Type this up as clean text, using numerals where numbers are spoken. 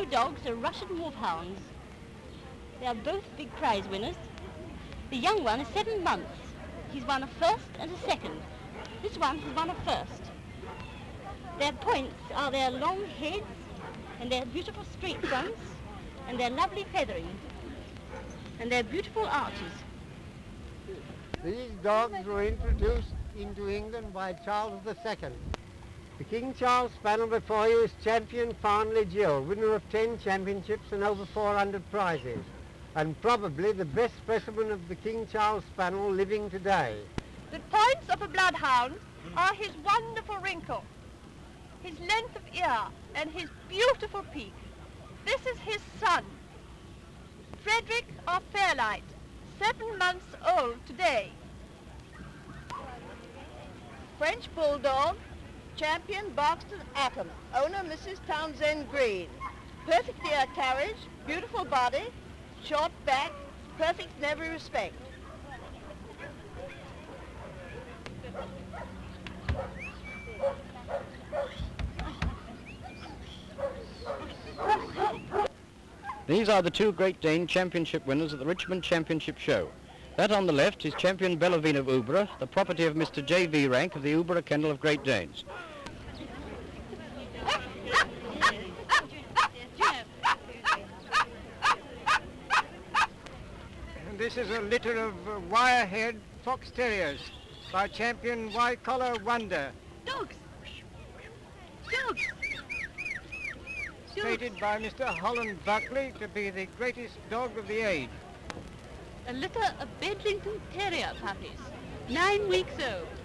two dogs are Russian wolfhounds. They are both big prize winners. The young one is 7 months. He's won a first and a second. This one has won a first. Their points are their long heads and their beautiful straight fronts and their lovely feathering and their beautiful arches. These dogs were introduced into England by Charles II. The King Charles Spaniel before you is Champion Farnley Jill, winner of 10 championships and over 400 prizes, and probably the best specimen of the King Charles Spaniel living today. The points of a bloodhound are his wonderful wrinkle, his length of ear, and his beautiful peak. This is his son, Frederick of Fairlight, 7 months old today. French Bulldog, Champion Barxton Atom, owner Mrs. Townsend Green. Perfect ear carriage, beautiful body, short back, perfect in every respect. These are the two Great Dane championship winners at the Richmond Championship Show. That on the left is Champion Bellavine of Ubera, the property of Mr. J. V. Rank of the Ubera Kendall of Great Danes. And this is a litter of wire-haired fox terriers by Champion Wycola Wonder. Dogs! Dogs! Stated by Mr. Holland Buckley to be the greatest dog of the age. A litter of Bedlington Terrier puppies, 9 weeks old.